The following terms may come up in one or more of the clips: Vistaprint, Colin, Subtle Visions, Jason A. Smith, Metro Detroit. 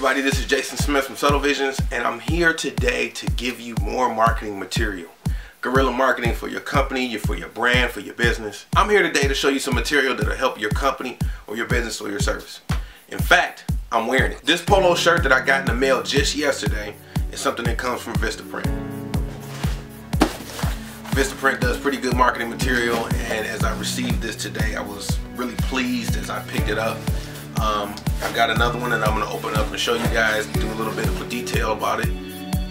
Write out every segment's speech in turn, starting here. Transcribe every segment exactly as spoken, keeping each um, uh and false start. everybody, this is Jason Smith from Subtle Visions, and I'm here today to give you more marketing material. Guerrilla marketing for your company, for your brand, for your business. I'm here today to show you some material that'll help your company or your business or your service. In fact, I'm wearing it. This polo shirt that I got in the mail just yesterday is something that comes from Vistaprint. Vistaprint does pretty good marketing material, and as I received this today, I was really pleased as I picked it up. Um, I've got another one that I'm going to open up and show you guys, do a little bit of a detail about it.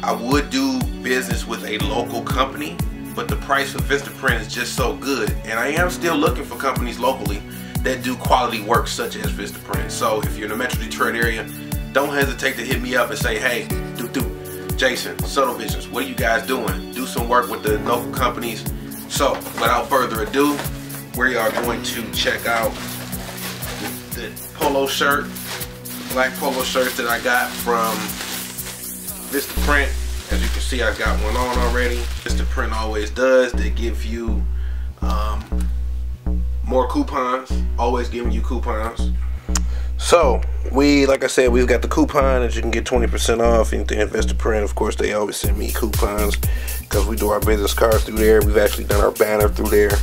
I would do business with a local company, but the price for Vistaprint is just so good, and I am still looking for companies locally that do quality work such as Vistaprint. So if you're in the Metro Detroit area, don't hesitate to hit me up and say, hey, do do, Jason, Subtle Visions, what are you guys doing? Do some work with the local companies. So without further ado, we are going to check out the polo shirt, black polo shirt that I got from Vistaprint. As you can see, I got one on already. Vistaprint always does. They give you um, more coupons, always giving you coupons. So we, like I said, we've got the coupon that you can get twenty percent off anything at Vistaprint. Of course, they always send me coupons because we do our business cards through there. We've actually done our banner through there.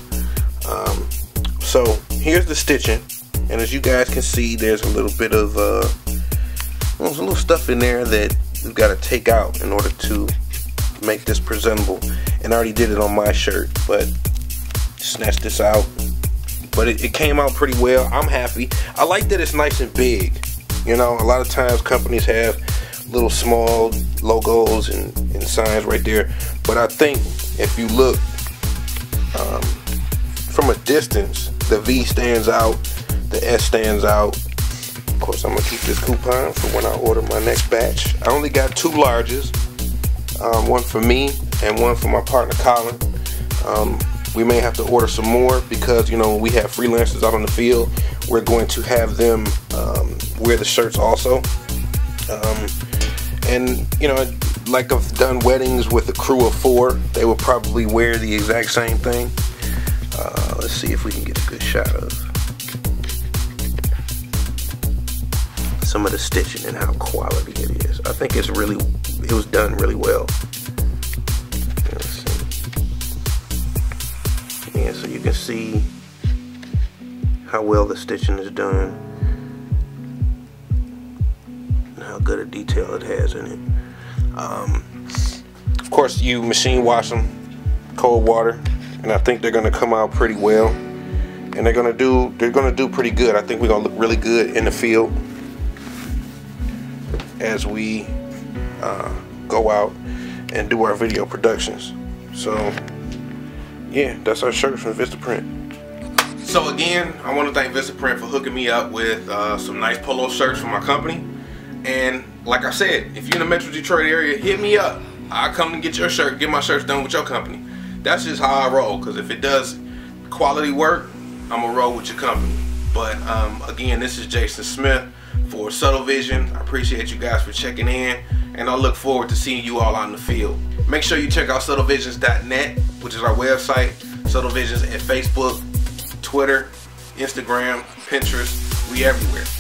Um, so here's the stitching. And as you guys can see, there's a little bit of uh, well, there's a little stuff in there that we've got to take out in order to make this presentable. And I already did it on my shirt, but snatched this out. But it, it came out pretty well. I'm happy. I like that it's nice and big. You know, a lot of times companies have little small logos and, and signs right there. But I think if you look um, from a distance, the V stands out. The S stands out. Of course, I'm gonna keep this coupon for when I order my next batch. I only got two larges, um, one for me and one for my partner Colin. Um, we may have to order some more because, you know, when we have freelancers out on the field, we're going to have them um, wear the shirts also. Um, and you know, like I've done weddings with a crew of four, they will probably wear the exact same thing. Uh, let's see if we can get a good shot of some of the stitching and how quality it is. I think it's really, it was done really well. Let's see. Yeah, so you can see how well the stitching is done and how good a detail it has in it. Um, of course, you machine wash them, cold water, and I think they're gonna come out pretty well. And they're gonna do, they're gonna do pretty good. I think we're gonna look really good in the field as we uh, go out and do our video productions. So yeah, that's our shirt from Vistaprint. So again, I want to thank Vistaprint for hooking me up with uh, some nice polo shirts for my company. And like I said, if you're in the Metro Detroit area, hit me up. I'll come and get your shirt, get my shirts done with your company. That's just how I roll, because if it does quality work, I'm gonna roll with your company. But um, again, this is Jason Smith for Subtle Vision. I appreciate you guys for checking in, and I look forward to seeing you all on the field. Make sure you check out subtle visions dot net, which is our website. Subtle Visions at Facebook, Twitter, Instagram, Pinterest. We everywhere.